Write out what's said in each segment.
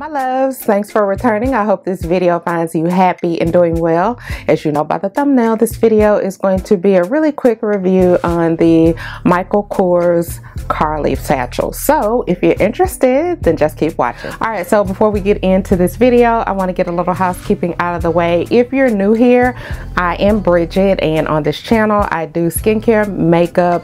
my loves, thanks for returning. I hope this video finds you happy and doing well. As you know by the thumbnail, this video is going to be a really quick review on the Michael Kors Karlie satchel. So if you're interested, then just keep watching. All right, so before we get into this video, I want to get a little housekeeping out of the way. If you're new here, I am Bridget, and on this channel I do skincare, makeup,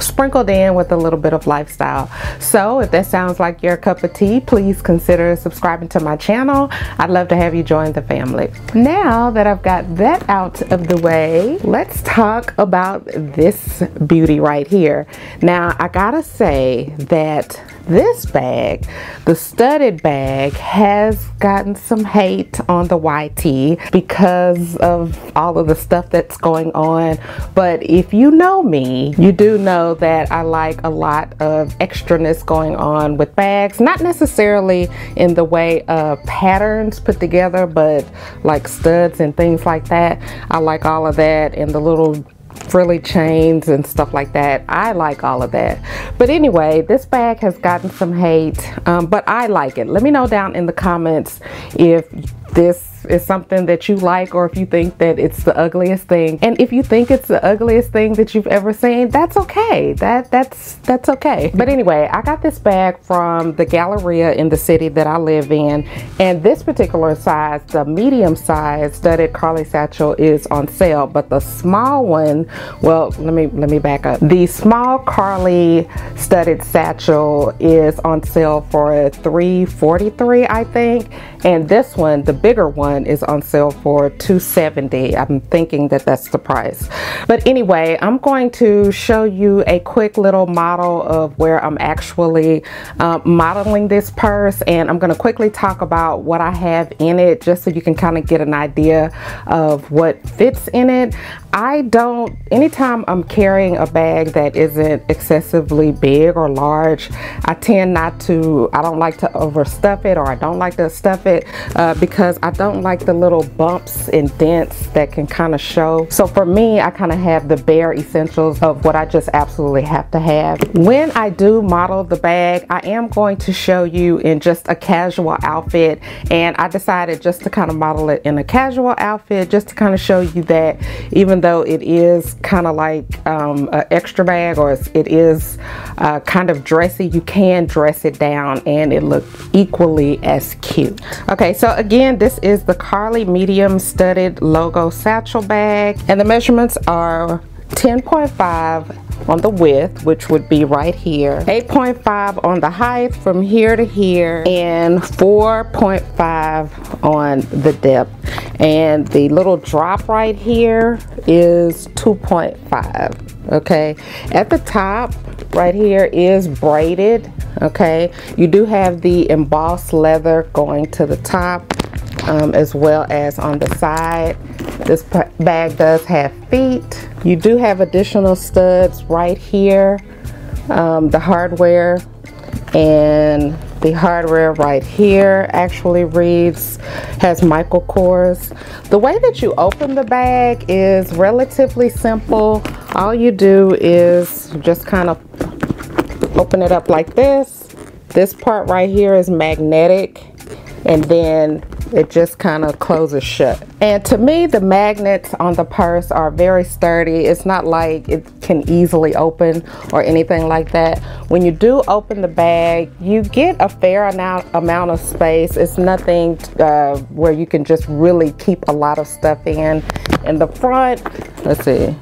sprinkled in with a little bit of lifestyle. So if that sounds like your cup of tea, please consider subscribing to my channel. I'd love to have you join the family. Now that I've got that out of the way, let's talk about this beauty right here. Now I gotta say that this bag, the studded bag, has gotten some hate on the YT because of all of the stuff that's going on. But if you know me, you do know that I like a lot of extraness going on with bags, not necessarily in the way of patterns put together, but like studs and things like that. I like all of that, and the little frilly chains and stuff like that. I like all of that. But anyway, this bag has gotten some hate, but I like it. Let me know down in the comments if this is something that you like, or if you think that it's the ugliest thing. And if you think it's the ugliest thing that you've ever seen, that's okay. That's okay. But anyway, I got this bag from the Galleria in the city that I live in, and this particular size, the medium size studded Karlie satchel, is on sale. But the small one, well, let me back up. The small Karlie studded satchel is on sale for $343, I think, and this one, the bigger one, is on sale for $270. I'm thinking that that's the price. But anyway, I'm going to show you a quick little model of where I'm actually modeling this purse, and I'm going to quickly talk about what I have in it just so you can kind of get an idea of what fits in it. Anytime I'm carrying a bag that isn't excessively big or large, I don't like to overstuff it, or I don't like to stuff it because I don't like the little bumps and dents that can kind of show. So for me, I kind of have the bare essentials of what I just absolutely have to have. When I do model the bag, I am going to show you in just a casual outfit, and I decided just to kind of model it in a casual outfit just to kind of show you that even though it is kind of like an extra bag, or it is kind of dressy, you can dress it down and it looks equally as cute. Okay, so again, this is the Karlie medium studded logo satchel bag, and the measurements are 10.5 on the width, which would be right here, 8.5 on the height from here to here, and 4.5 on the depth. And the little drop right here is 2.5. okay, at the top right here is braided. Okay, you do have the embossed leather going to the top, as well as on the side. This bag does have feet. You do have additional studs right here, the hardware, and the hardware right here actually has Michael Kors. The way that you open the bag is relatively simple. All you do is just kind of open it up like this. This part right here is magnetic, and then it just kind of closes shut. And to me, the magnets on the purse are very sturdy. It's not like it can easily open or anything like that. When you do open the bag, you get a fair amount of space. It's nothing where you can just really keep a lot of stuff in. In the front, let's see.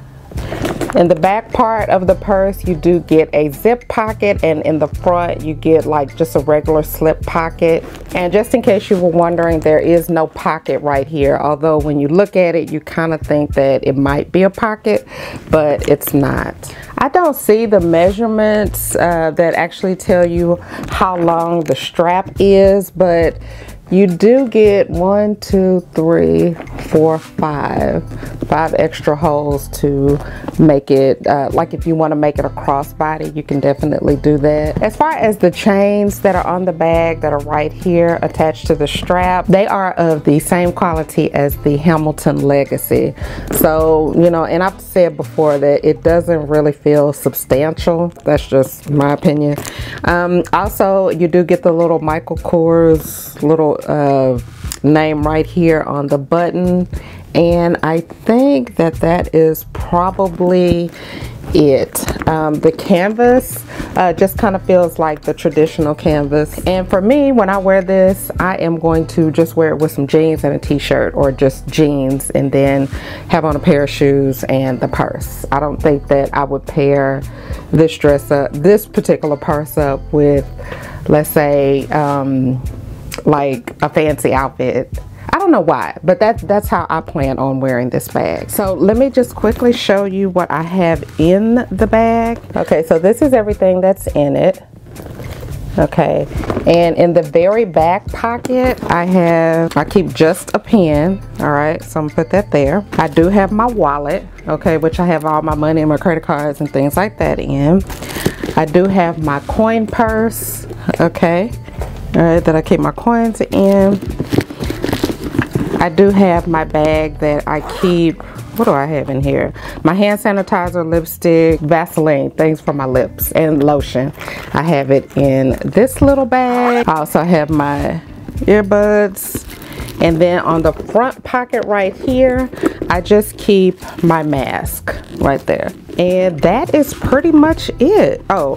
In the back part of the purse, you do get a zip pocket, and in the front you get like just a regular slip pocket. And just in case you were wondering, there is no pocket right here, although when you look at it you kind of think that it might be a pocket, but it's not. I don't see the measurements that actually tell you how long the strap is, but you do get 1, 2, 3, five extra holes to make it like if you want to make it a crossbody, you can definitely do that. As far as the chains that are on the bag that are right here attached to the strap, they are of the same quality as the Hamilton Legacy. So, you know, and I've said before that it doesn't really feel substantial. That's just my opinion. Also, you do get the little Michael Kors little name right here on the button, and I think that that is probably it. The canvas just kind of feels like the traditional canvas, and for me, when I wear this, I am going to just wear it with some jeans and a t-shirt, or just jeans and then have on a pair of shoes and the purse. I don't think that I would pair this dress up, this particular purse up, with, let's say, like a fancy outfit. I don't know why, but that's how I plan on wearing this bag. So let me just quickly show you what I have in the bag. Okay, so this is everything that's in it. Okay, and in the very back pocket, I keep just a pen. All right, so I'm gonna put that there. I do have my wallet, okay, which I have all my money and my credit cards and things like that in. I do have my coin purse, okay, all right, that I keep my coins in. I do have my bag that I keep, what do I have in here? My hand sanitizer, lipstick, Vaseline, things for my lips, and lotion. I have it in this little bag. I also have my earbuds. And then on the front pocket right here, I just keep my mask right there. And that is pretty much it. Oh,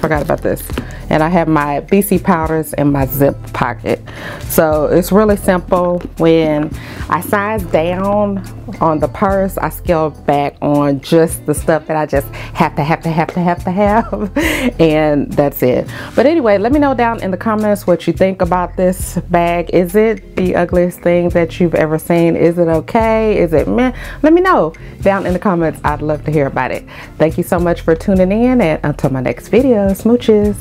forgot about this. And I have my BC powders in my zip pocket. So it's really simple. When I size down on the purse, I scale back on just the stuff that I just have to have. And that's it. But anyway, let me know down in the comments what you think about this bag. Is it the ugliest thing that you've ever seen? Is it okay? Is it meh? Let me know down in the comments. I'd love to hear about it. Thank you so much for tuning in, and until my next video, smooches.